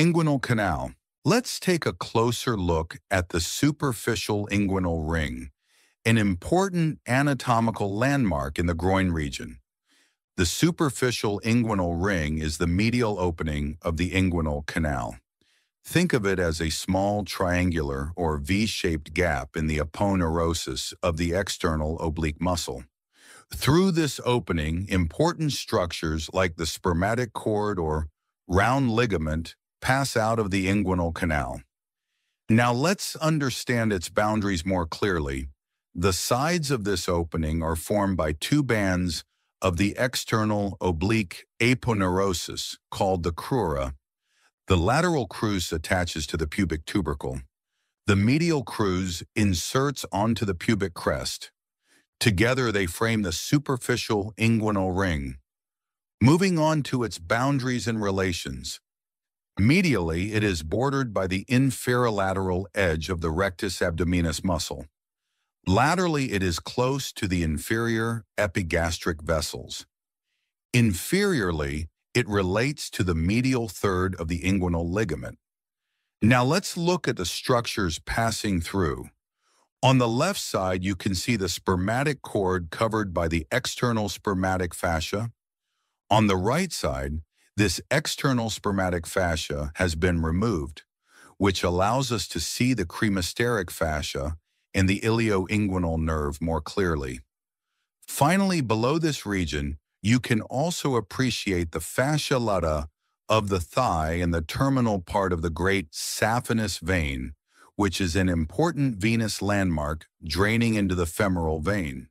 Inguinal canal. Let's take a closer look at the superficial inguinal ring, an important anatomical landmark in the groin region. The superficial inguinal ring is the medial opening of the inguinal canal. Think of it as a small triangular or V-shaped gap in the aponeurosis of the external oblique muscle. Through this opening, important structures like the spermatic cord or round ligament pass out of the inguinal canal. Now let's understand its boundaries more clearly. The sides of this opening are formed by two bands of the external oblique aponeurosis, called the crura. The lateral crus attaches to the pubic tubercle. The medial crus inserts onto the pubic crest. Together they frame the superficial inguinal ring. Moving on to its boundaries and relations. Medially, it is bordered by the inferolateral edge of the rectus abdominis muscle. Laterally, it is close to the inferior epigastric vessels. Inferiorly, it relates to the medial third of the inguinal ligament. Now let's look at the structures passing through. On the left side, you can see the spermatic cord covered by the external spermatic fascia. On the right side, this external spermatic fascia has been removed, which allows us to see the cremasteric fascia and the ilioinguinal nerve more clearly. Finally, below this region, you can also appreciate the fascia lata of the thigh and the terminal part of the great saphenous vein, which is an important venous landmark draining into the femoral vein.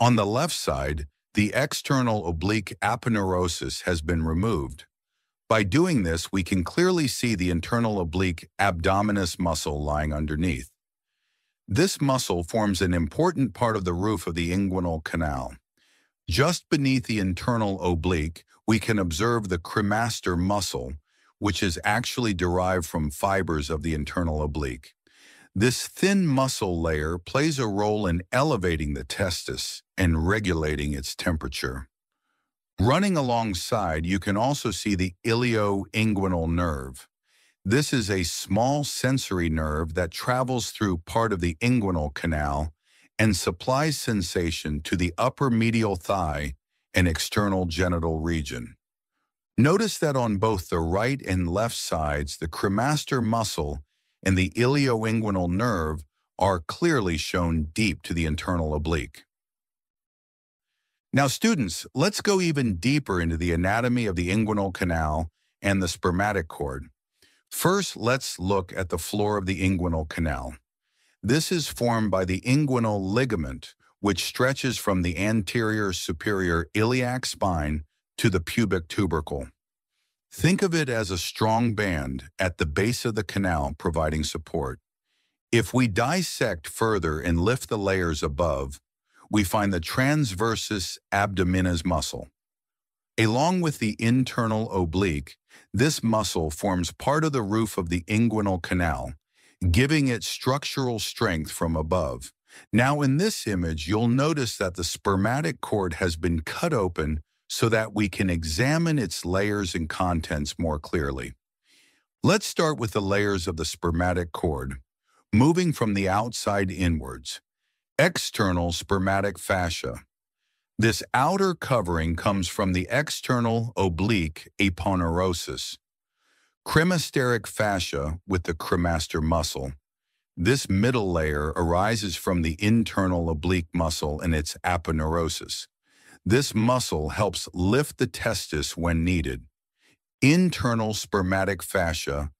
On the left side, the external oblique aponeurosis has been removed. By doing this, we can clearly see the internal oblique abdominis muscle lying underneath. This muscle forms an important part of the roof of the inguinal canal. Just beneath the internal oblique, we can observe the cremaster muscle, which is actually derived from fibers of the internal oblique. This thin muscle layer plays a role in elevating the testis and regulating its temperature. Running alongside, you can also see the ilioinguinal nerve. This is a small sensory nerve that travels through part of the inguinal canal and supplies sensation to the upper medial thigh and external genital region. Notice that on both the right and left sides, the cremaster muscle and the ilioinguinal nerve are clearly shown deep to the internal oblique. Now students, let's go even deeper into the anatomy of the inguinal canal and the spermatic cord. First, let's look at the floor of the inguinal canal. This is formed by the inguinal ligament, which stretches from the anterior superior iliac spine to the pubic tubercle. Think of it as a strong band at the base of the canal providing support. If we dissect further and lift the layers above, we find the transversus abdominis muscle. Along with the internal oblique, this muscle forms part of the roof of the inguinal canal, giving it structural strength from above. Now in this image, you'll notice that the spermatic cord has been cut open so that we can examine its layers and contents more clearly. Let's start with the layers of the spermatic cord, moving from the outside inwards. External spermatic fascia. This outer covering comes from the external oblique aponeurosis. Cremasteric fascia with the cremaster muscle. This middle layer arises from the internal oblique muscle and its aponeurosis. This muscle helps lift the testis when needed. Internal spermatic fascia,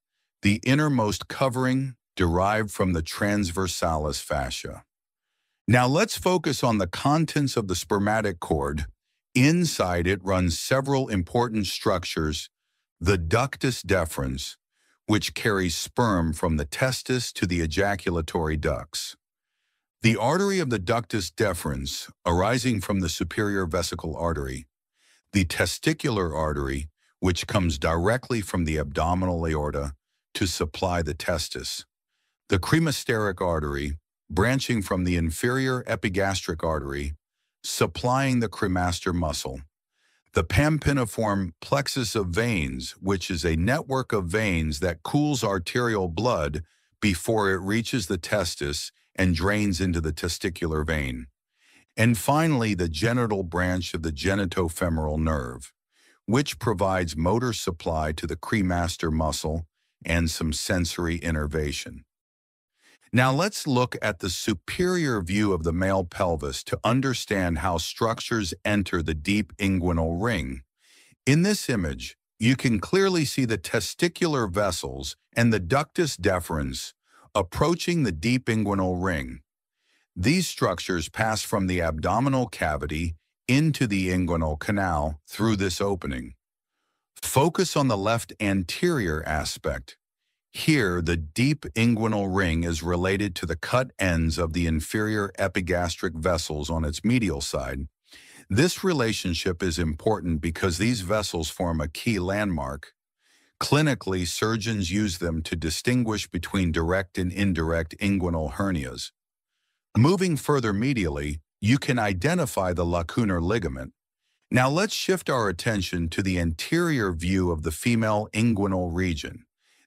the innermost covering derived from the transversalis fascia. Now let's focus on the contents of the spermatic cord. Inside it runs several important structures, the ductus deferens, which carries sperm from the testis to the ejaculatory ducts. The artery of the ductus deferens, arising from the superior vesical artery, the testicular artery, which comes directly from the abdominal aorta to supply the testis, the cremasteric artery, branching from the inferior epigastric artery, supplying the cremaster muscle, The pampiniform plexus of veins, which is a network of veins that cools arterial blood before it reaches the testis and drains into the testicular vein. And finally, the genital branch of the genitofemoral nerve, which provides motor supply to the cremaster muscle and some sensory innervation. Now let's look at the superior view of the male pelvis to understand how structures enter the deep inguinal ring. In this image, you can clearly see the testicular vessels and the ductus deferens approaching the deep inguinal ring. These structures pass from the abdominal cavity into the inguinal canal through this opening. Focus on the left anterior aspect. Here, the deep inguinal ring is related to the cut ends of the inferior epigastric vessels on its medial side. This relationship is important because these vessels form a key landmark. Clinically, surgeons use them to distinguish between direct and indirect inguinal hernias. Moving further medially, you can identify the lacunar ligament. Now let's shift our attention to the anterior view of the female inguinal region.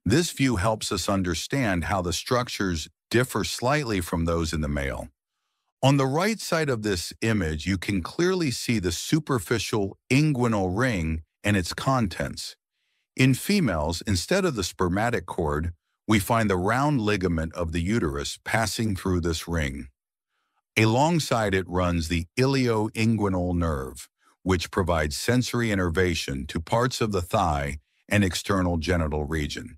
This view helps us understand how the structures differ slightly from those in the male. On the right side of this image, you can clearly see the superficial inguinal ring and its contents. In females, instead of the spermatic cord, we find the round ligament of the uterus passing through this ring. Alongside it runs the ilioinguinal nerve, which provides sensory innervation to parts of the thigh and external genital region.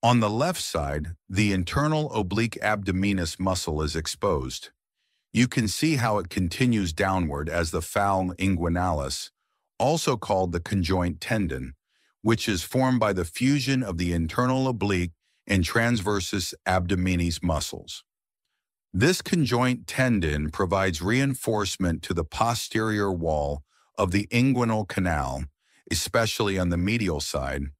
On the left side, the internal oblique abdominis muscle is exposed. You can see how it continues downward as the foul inguinalis, also called the conjoint tendon, which is formed by the fusion of the internal oblique and transversus abdominis muscles. This conjoint tendon provides reinforcement to the posterior wall of the inguinal canal, especially on the medial side,